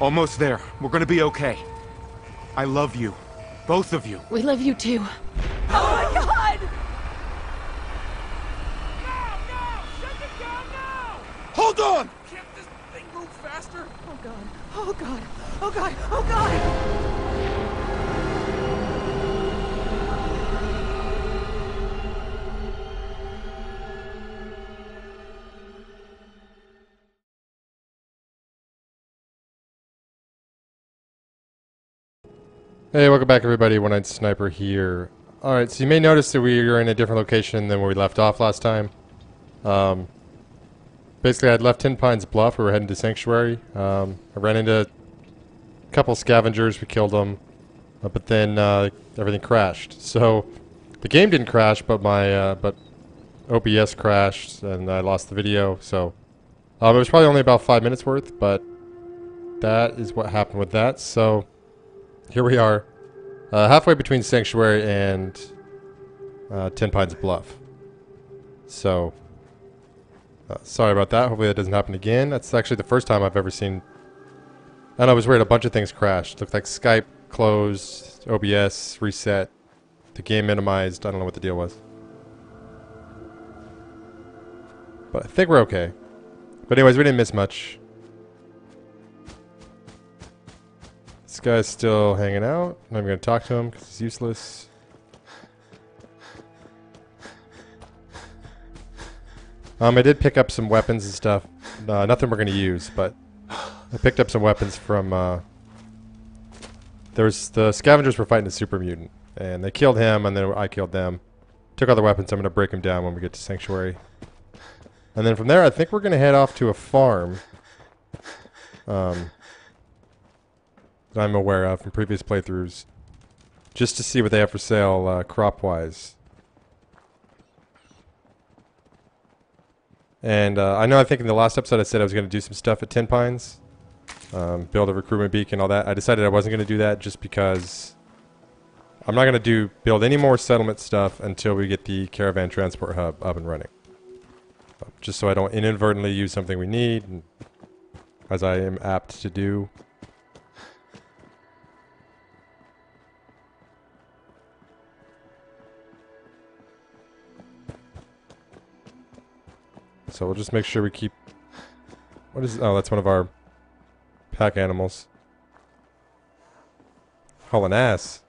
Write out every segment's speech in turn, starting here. Almost there. We're gonna be okay. I love you. Both of you. We love you too. Oh my god! Now! Now! Shut it down now! Hold on! Can't this thing move faster? Oh god. Oh god. Oh god. Oh god! Hey, welcome back everybody, OneEyedSniper here. Alright, so you may notice that we are in a different location than where we left off last time. Basically, I'd left Tenpines Bluff, we were heading to Sanctuary. I ran into a couple scavengers, we killed them, but then everything crashed. So, the game didn't crash, but my OBS crashed and I lost the video, so... it was probably only about 5 minutes worth, but that is what happened with that, so... Here we are, halfway between Sanctuary and Tenpines Bluff. So, sorry about that. Hopefully that doesn't happen again. That's actually the first time I've ever seen... I know, it was weird. A bunch of things crashed. Looked like Skype closed, OBS reset, the game minimized. I don't know what the deal was. But I think we're okay. But anyways, we didn't miss much. This guy's still hanging out, and I'm going to talk to him because he's useless. I did pick up some weapons and stuff. Nothing we're going to use, but I picked up some weapons from... the scavengers were fighting a super mutant, and they killed him, and then I killed them. Took all the weapons. I'm going to break them down when we get to Sanctuary. And then from there, I think we're going to head off to a farm. I'm aware of from previous playthroughs, just to see what they have for sale crop-wise. And I know I think in the last episode I said I was going to do some stuff at Tenpines, build a recruitment beacon, all that. I decided I wasn't going to do that just because I'm not going to build any more settlement stuff until we get the Caravan Transport Hub up and running. Just so I don't inadvertently use something we need, as I am apt to do. So we'll just make sure we keep... What is... Oh, that's one of our pack animals. Hauling ass.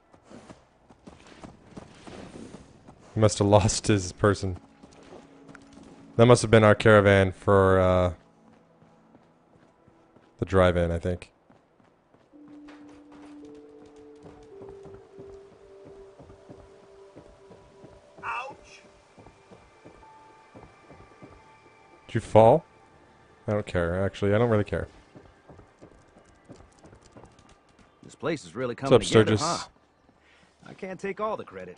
He must have lost his person. That must have been our caravan for the drive-in, I think. Did you fall? I don't care, actually. I don't really care. This place is really coming together, huh? I can't take all the credit.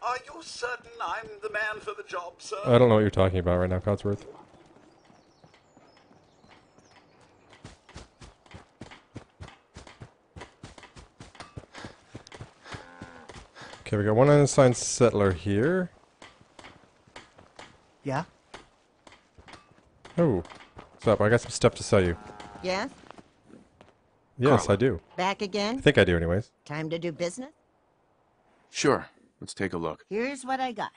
Are you certain I'm the man for the job, sir? I don't know what you're talking about right now, Codsworth. Okay, we got one unassigned settler here. Yeah? Oh, what's up? I got some stuff to sell you. Yes? Yes, Carla. I do. Back again? I think I do anyways. Time to do business? Sure. Let's take a look. Here's what I got.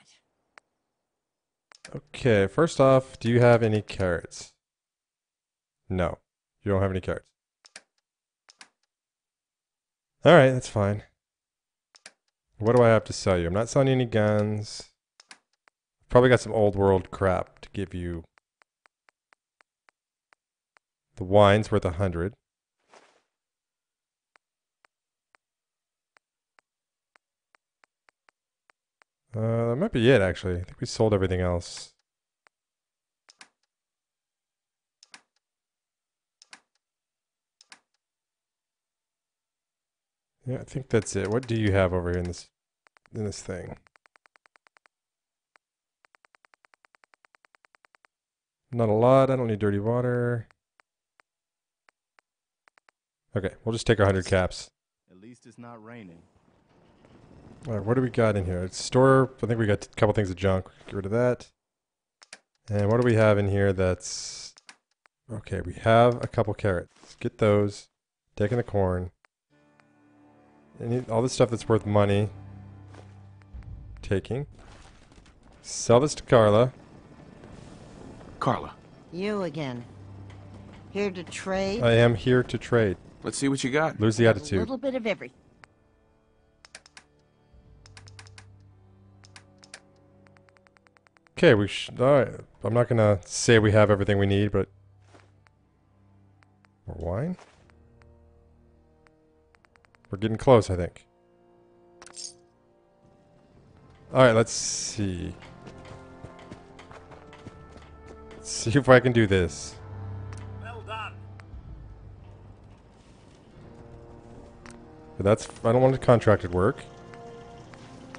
Okay, first off, do you have any carrots? No. You don't have any carrots. Alright, that's fine. What do I have to sell you? I'm not selling you any guns. Probably got some old world crap to give you. The wine's worth 100. That might be it, actually. I think we sold everything else. Yeah, I think that's it. What do you have over here in this thing? Not a lot. I don't need dirty water. Okay, we'll just take our 100 caps. At least it's not raining. Alright, what do we got in here? It's store. I think we got a couple things of junk. Get rid of that. And what do we have in here that's... Okay, we have a couple carrots. Let's get those. taking the corn, and all this stuff that's worth money, taking. Sell this to Carla. Carla. You again. Here to trade? I am here to trade. Let's see what you got. Lose the attitude. A little bit of everything. Okay, we should... I'm not gonna say we have everything we need, but... More wine? We're getting close, I think. Alright, let's see. Let's see if I can do this. Well done. But that's... I don't want contracted work.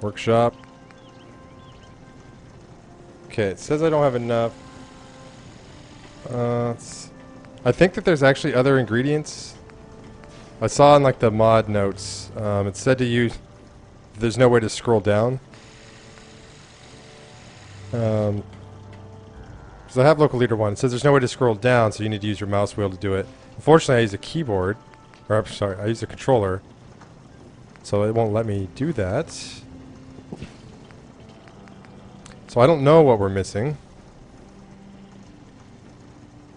Workshop. Okay, it says I don't have enough. I think that there's actually other ingredients. I saw in like the mod notes, it said to use... There's no way to scroll down. Because I have local leader 1. It says there's no way to scroll down, so you need to use your mouse wheel to do it. Unfortunately, I use a keyboard. Or, I'm sorry, I use a controller. So it won't let me do that. So I don't know what we're missing.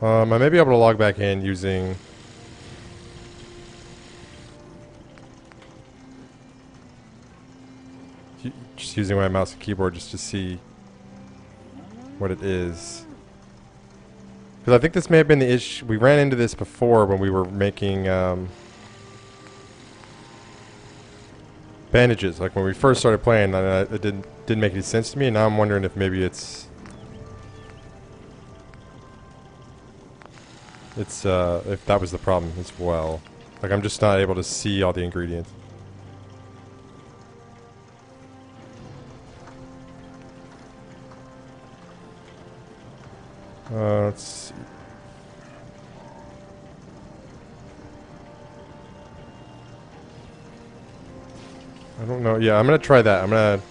I may be able to log back in using... Just using my mouse and keyboard just to see what it is. Because I think this may have been the issue. We ran into this before when we were making bandages. Like when we first started playing, it didn't make any sense to me. And now I'm wondering if maybe it's if that was the problem as well. Like I'm just not able to see all the ingredients. Let's see. I don't know. Yeah, I'm gonna try that.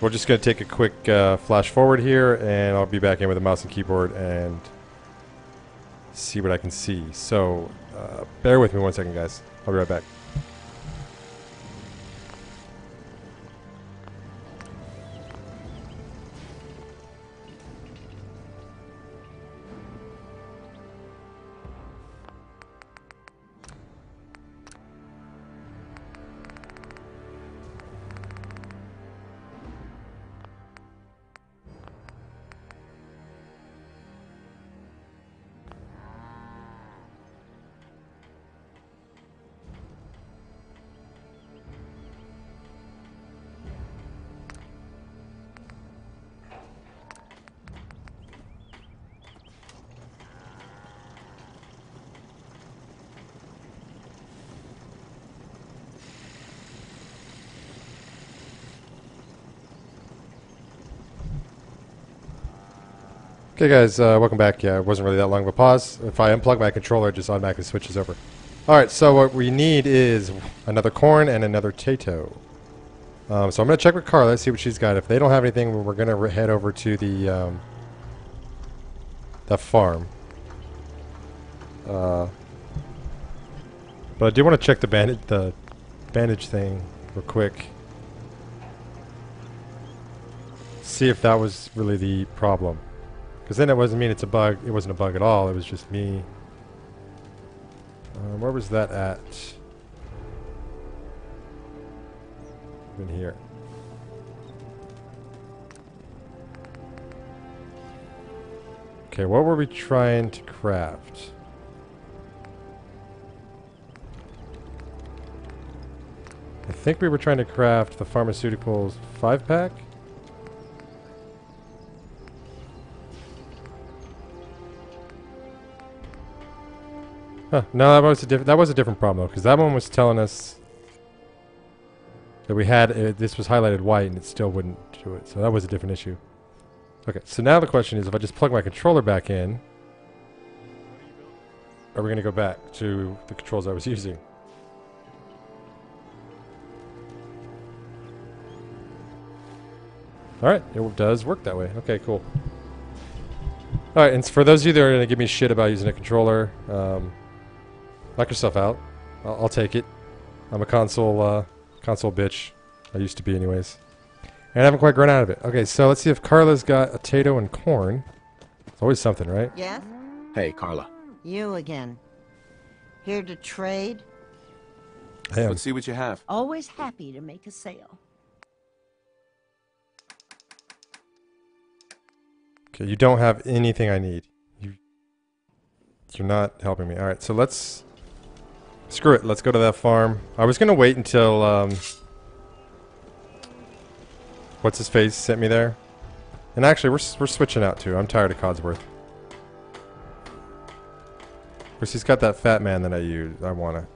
We're just gonna take a quick flash forward here, and I'll be back in with a mouse and keyboard and see what I can see. So, bear with me one second, guys. I'll be right back. Hey guys, welcome back. Yeah, it wasn't really that long of a pause. If I unplug my controller, it just automatically switches over. Alright, so what we need is another corn and another tato. So I'm going to check with Carla, see what she's got. If they don't have anything, we're going to head over to the farm. But I do want to check the bandage thing real quick. See if that was really the problem. Because then it wasn't mean it's a bug. It wasn't a bug at all. It was just me. Where was that at? In here. Okay, what were we trying to craft? I think we were trying to craft the pharmaceuticals 5-pack? Huh. No, that was a different problem though, because that one was telling us that we had this was highlighted white and it still wouldn't do it. So that was a different issue. Okay, so now the question is, if I just plug my controller back in, are we going to go back to the controls I was using? All right, it does work that way. Okay, cool. All right, and for those of you that are going to give me shit about using a controller, Knock yourself out. I'll take it. I'm a console bitch. I used to be anyways. And I haven't quite grown out of it. Okay, so let's see if Carla's got a tato and corn. It's always something, right? Yes? Hey, Carla. You again. Here to trade? Damn. Let's see what you have. Always happy to make a sale. Okay, you don't have anything I need. You're not helping me. Alright, so let's... Screw it, let's go to that farm. I was gonna wait until, What's-his-face sent me there. And actually, we're switching out, too. I'm tired of Codsworth. Of course, he's got that fat man that I want to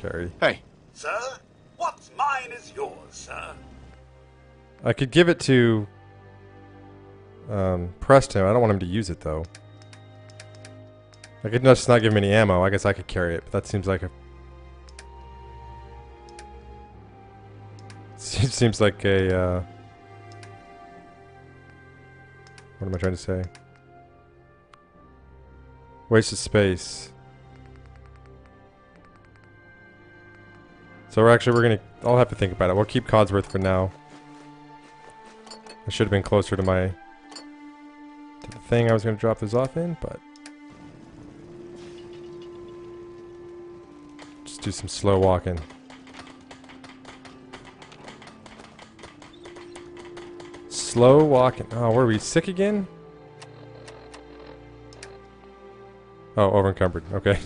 carry. Hey. Sir, what's mine is yours, sir. I could give it to Preston. I don't want him to use it, though. I could just not give him any ammo. I guess I could carry it, but that seems like a... Seems like a, what am I trying to say? Waste of space. So I'll have to think about it. We'll keep Codsworth for now. I should have been closer to the thing I was going to drop this off in, but... Just do some slow walking. Slow walking. Oh, were we sick again? Oh, overencumbered. Okay.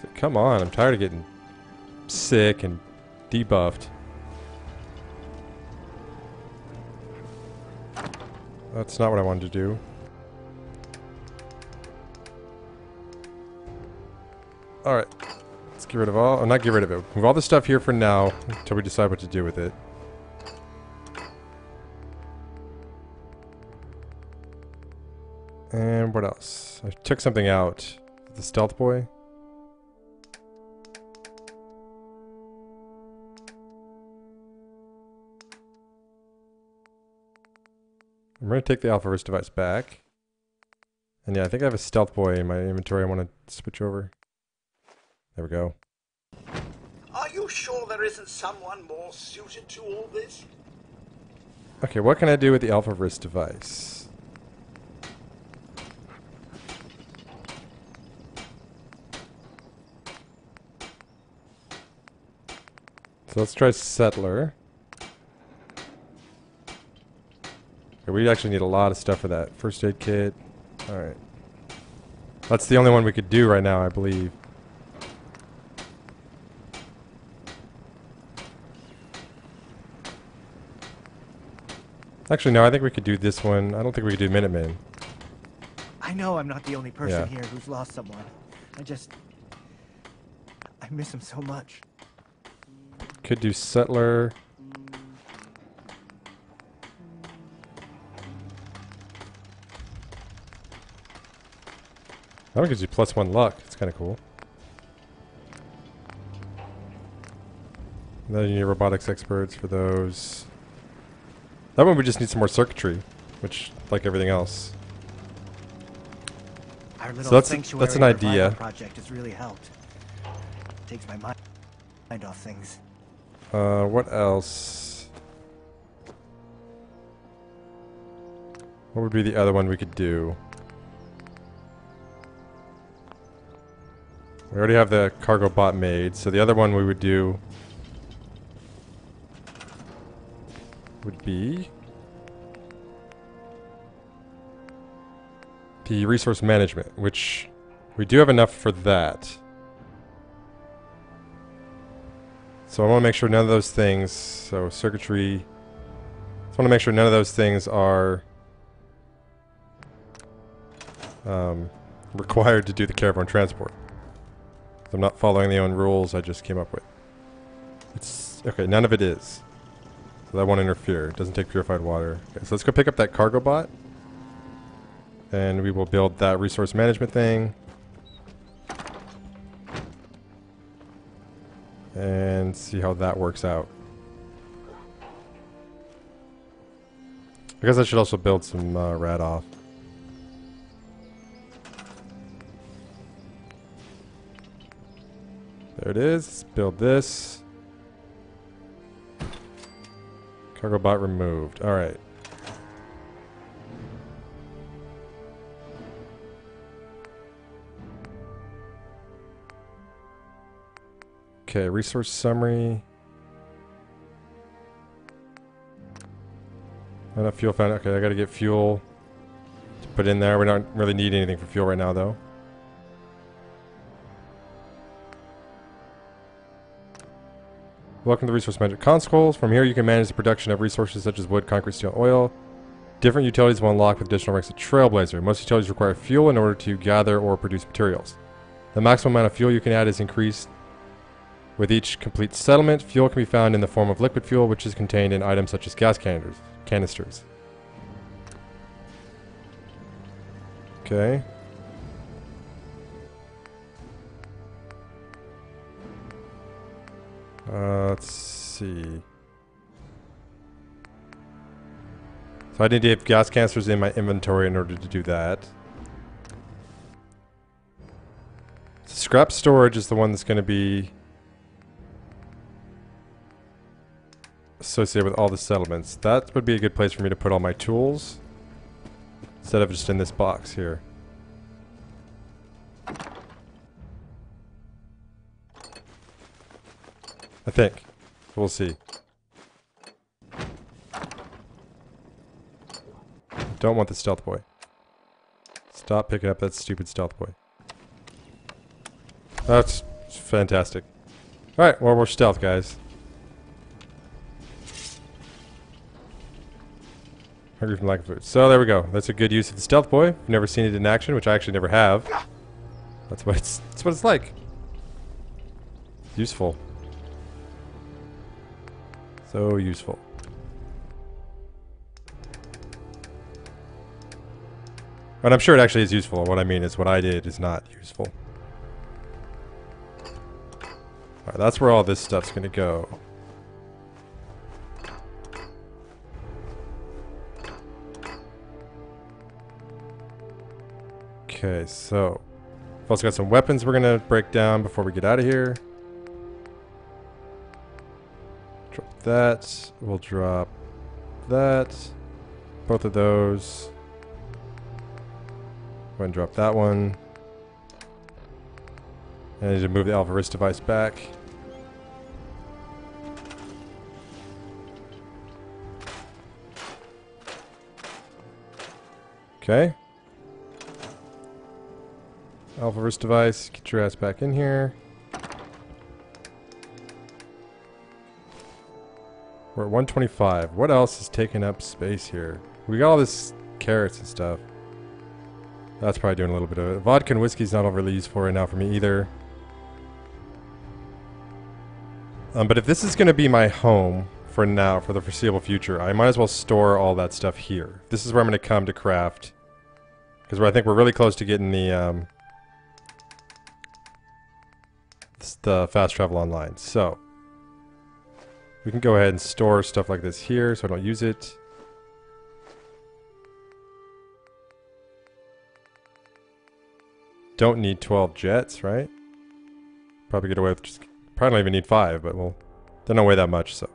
So, come on, I'm tired of getting sick and debuffed. That's not what I wanted to do. Alright. Get rid of all... Not get rid of it. Move all the stuff here for now until we decide what to do with it. And what else? I took something out. The Stealth Boy. I'm going to take the AlphaRiser device back. And yeah, I think I have a Stealth Boy in my inventory. I want to switch over. There we go. Are you sure there isn't someone more suited to all this? Okay, what can I do with the AlphaRiser device? So let's try Settler. Okay, we actually need a lot of stuff for that. First aid kit. Alright. That's the only one we could do right now, I believe. Actually, no, I think we could do this one. I don't think we could do Minuteman. I know I'm not the only person here who's lost someone. I miss him so much. Could do Settler. That one gives you +1 luck. It's kind of cool. And then you need robotics experts for those. That one we just need some more circuitry, which, like everything else. Our little sanctuary that's an idea. Project has really helped. It takes my mind off things. What else? What would be the other one we could do? We already have the cargo bot made, so the other one we would do... would be the resource management, which we do have enough for that. So I want to make sure none of those things, so circuitry, just want to make sure none of those things are required to do the caravan transport. I'm not following the own rules I just came up with. It's okay, none of it is. So that won't interfere. It doesn't take purified water. Okay, so let's go pick up that cargo bot. And we will build that resource management thing. And see how that works out. I guess I should also build some Radoff. There it is. Let's build this. Cargo bot removed. Alright. Okay, resource summary. Not enough fuel found. Okay, I gotta get fuel to put in there. We don't really need anything for fuel right now, though. Welcome to Resource Management Consoles. From here, you can manage the production of resources such as wood, concrete, steel, oil. Different utilities will unlock with additional ranks of Trailblazer. Most utilities require fuel in order to gather or produce materials. The maximum amount of fuel you can add is increased with each complete settlement. Fuel can be found in the form of liquid fuel, which is contained in items such as gas canisters. Okay. Let's see. So I need to have gas canisters in my inventory in order to do that. Scrap storage is the one that's going to be associated with all the settlements. That would be a good place for me to put all my tools instead of just in this box here. I think. We'll see. Don't want the stealth boy. Stop picking up that stupid stealth boy. That's fantastic. Alright, well, we're stealth, guys. Hungry from lack of food. So there we go. That's a good use of the stealth boy. I've never seen it in action, which I actually never have. That's what it's like. It's useful. So useful. And I'm sure it actually is useful. What I mean is what I did is not useful. Alright, that's where all this stuff's gonna go. Okay, so we've also got some weapons we're gonna break down before we get out of here. That, we'll drop that, both of those, go ahead and drop that one, and I need to move the AlphaRiser device back. Okay, AlphaRiser device, get your ass back in here. We're at 125. What else is taking up space here? We got all this carrots and stuff. That's probably doing a little bit of it. Vodka and whiskey's not overly useful right now for me either. But if this is going to be my home for now, for the foreseeable future, I might as well store all that stuff here. This is where I'm going to come to craft. Because I think we're really close to getting the fast travel online. So we can go ahead and store stuff like this here so I don't use it. Don't need 12 jets, right? Probably get away with just... Probably don't even need 5, but we'll... They don't weigh that much, so...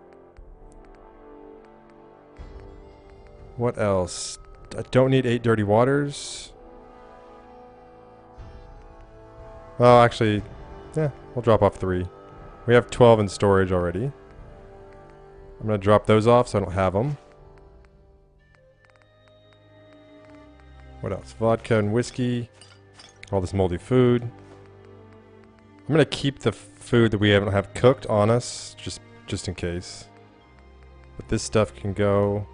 What else? I don't need 8 dirty waters. Well, actually... Yeah, we'll drop off 3. We have 12 in storage already. I'm going to drop those off so I don't have them. What else? Vodka and whiskey. All this moldy food. I'm going to keep the food that we haven't have cooked on us. Just in case. But this stuff can go.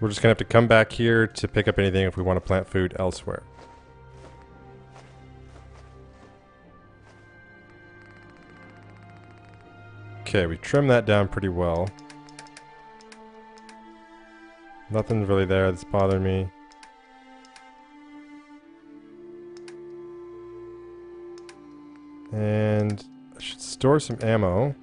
We're just going to have to come back here to pick up anything if we want to plant food elsewhere. Okay, we trimmed that down pretty well. Nothing's really there that's bothering me. And I should store some ammo.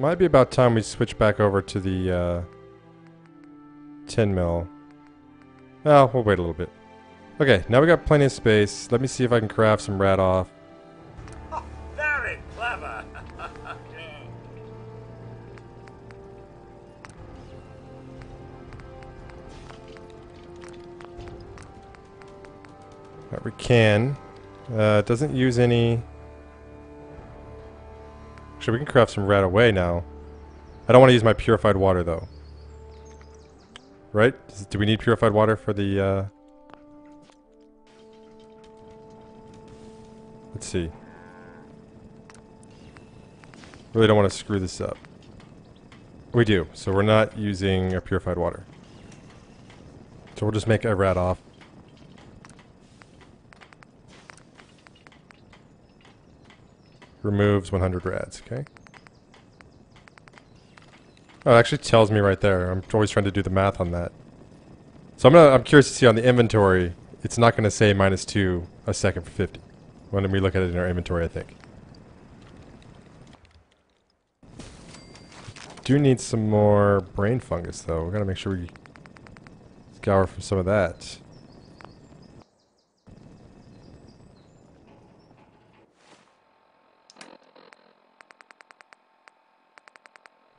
Might be about time we switch back over to the tin mill. Oh, we'll wait a little bit. Okay, now we got plenty of space. Let me see if I can craft some Radoff. Oh, very clever. But we can. It doesn't use any. Actually, we can craft some right away now. I don't want to use my purified water though. Right? Do we need purified water for the? Let's see. Really don't want to screw this up. We do, so we're not using a purified water. So we'll just make a Radoff. Removes 100 rads, okay. Oh, it actually tells me right there. I'm always trying to do the math on that. So I'm curious to see on the inventory, it's not going to say -2 a second for 50. When we look at it in our inventory, I think. Do need some more brain fungus, though. We've got to make sure we scour for some of that.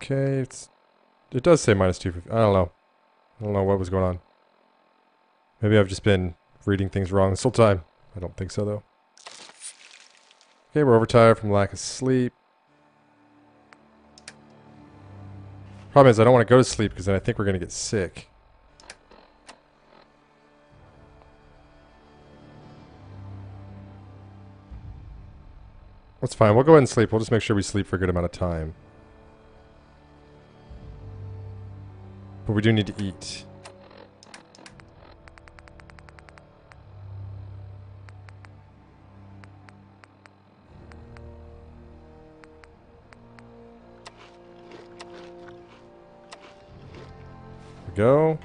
Okay, it does say -2. I don't know. I don't know what was going on. Maybe I've just been reading things wrong this whole time. I don't think so, though. Okay, we're overtired from lack of sleep. Problem is, I don't want to go to sleep because then I think we're going to get sick. That's fine. We'll go ahead and sleep. We'll just make sure we sleep for a good amount of time. But we do need to eat. There we go.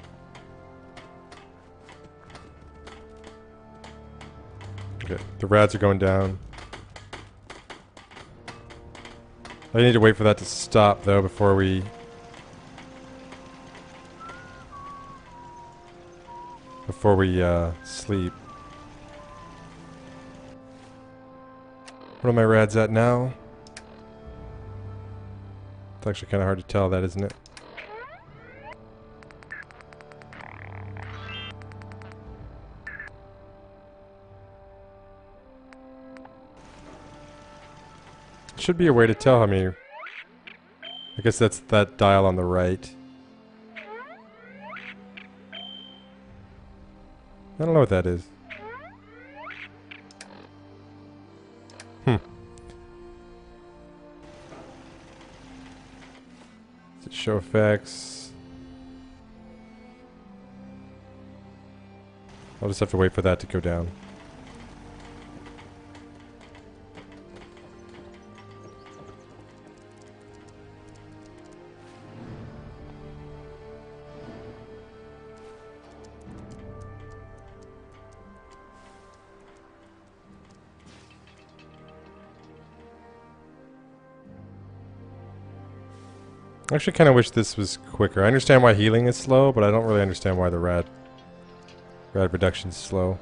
Okay, the rads are going down. I need to wait for that to stop though before we sleep. What are my rads at now? It's actually kind of hard to tell that, isn't it? Should be a way to tell how many. I guess that's that dial on the right. I don't know what that is. Is it show effects? I'll just have to wait for that to go down. I actually kind of wish this was quicker. I understand why healing is slow, but I don't really understand why the rad reduction is slow.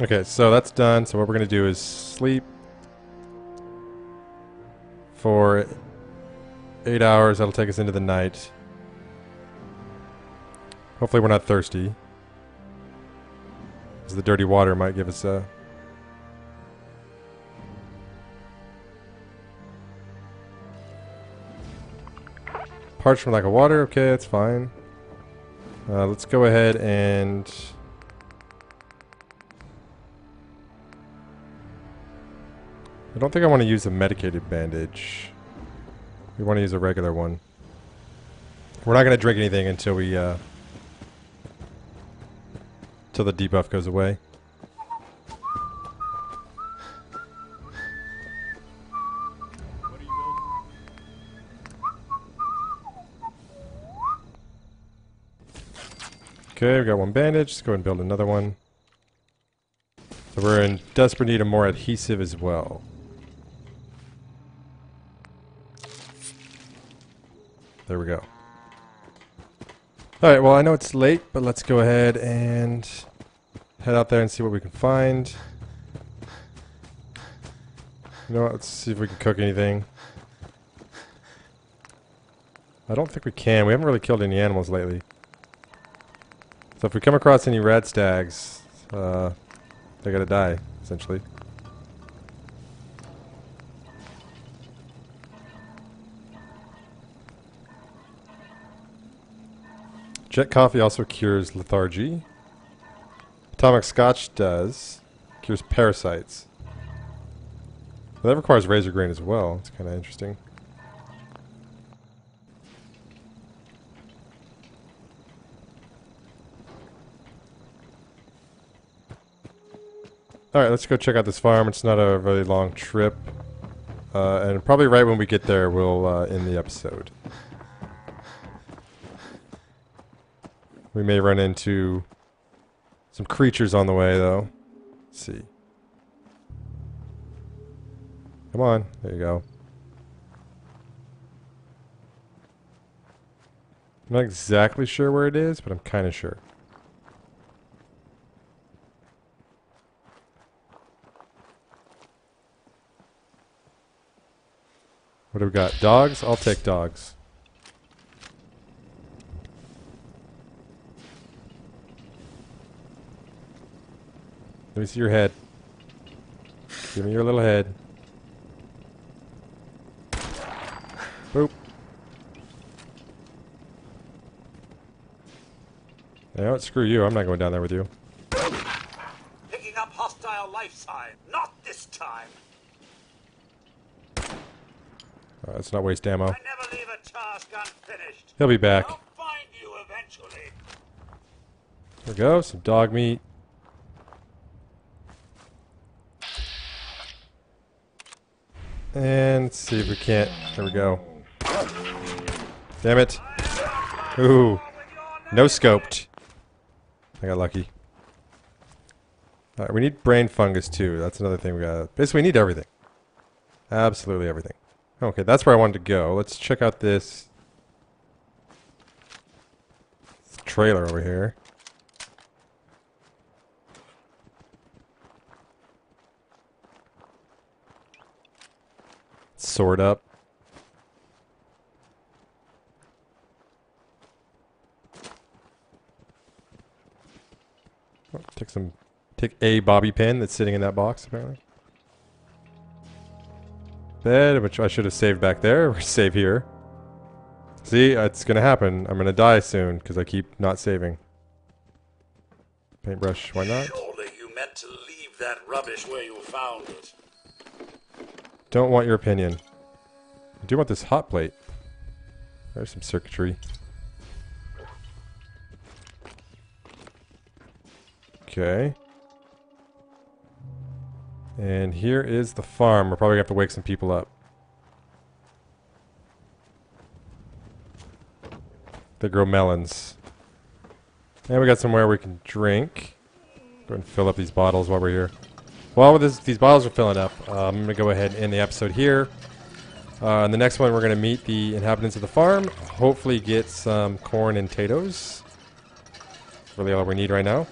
Okay, so that's done. So what we're going to do is sleep for 8 hours. That'll take us into the night. Hopefully we're not thirsty, because the dirty water might give us a... Parched from lack of water, okay, that's fine. Let's go ahead and... I don't think I want to use a medicated bandage. We want to use a regular one. We're not going to drink anything until we, until the debuff goes away. Okay, we got one bandage. Let's go ahead and build another one. So we're in desperate need of more adhesive as well. There we go. Alright, well I know it's late, but let's go ahead and head out there and see what we can find. You know what, let's see if we can cook anything. I don't think we can. We haven't really killed any animals lately. So if we come across any rat stags, they're gonna die, essentially. Jet coffee also cures lethargy. Atomic scotch does. Cures parasites. Well, that requires razor grain as well. It's kind of interesting. Alright, let's go check out this farm. It's not a really long trip. And probably right when we get there, we'll end the episode. We may run into some creatures on the way, though. Let's see. Come on. There you go. I'm not exactly sure where it is, but I'm kind of sure. What do we got? Dogs? I'll take dogs. Let me see your head. Give me your little head. Boop. You know what? Screw you. I'm not going down there with you. Picking up hostile life sign. Not this time. Let's not waste ammo. I never leave a task unfinished. He'll be back. I'll find you eventually. There we go. Some dog meat. And let's see if we can't. There we go. Damn it. Ooh. No scoped. I got lucky. Alright, we need brain fungus too. That's another thing we got. Basically, we need everything. Absolutely everything. Okay, that's where I wanted to go. Let's check out this trailer over here. Sort up. Oh, take a bobby pin that's sitting in that box apparently. Bed, which I should have saved back there. Save here. See, it's gonna happen. I'm gonna die soon because I keep not saving. Paintbrush, why not? Surely you meant to leave that rubbish where you found it. Don't want your opinion. I do want this hot plate. There's some circuitry. Okay. And here is the farm. We're probably going to have to wake some people up. They grow melons. And we got somewhere we can drink. Go ahead and fill up these bottles while we're here. While these bottles are filling up, I'm going to go ahead and end the episode here. In the next one, we're going to meet the inhabitants of the farm. Hopefully get some corn and potatoes. That's really all we need right now.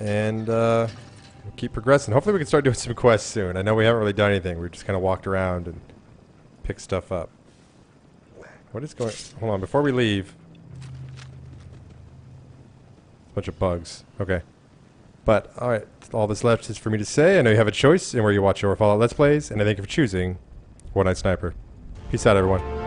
And, we'll keep progressing. Hopefully we can start doing some quests soon. I know we haven't really done anything. We just kind of walked around and picked stuff up. What is going... Hold on. Before we leave... Bunch of bugs. Okay. But, alright. All that's left is for me to say. I know you have a choice in where you watch your Fallout Let's Plays, and I thank you for choosing OneEyedSniper. Peace out, everyone.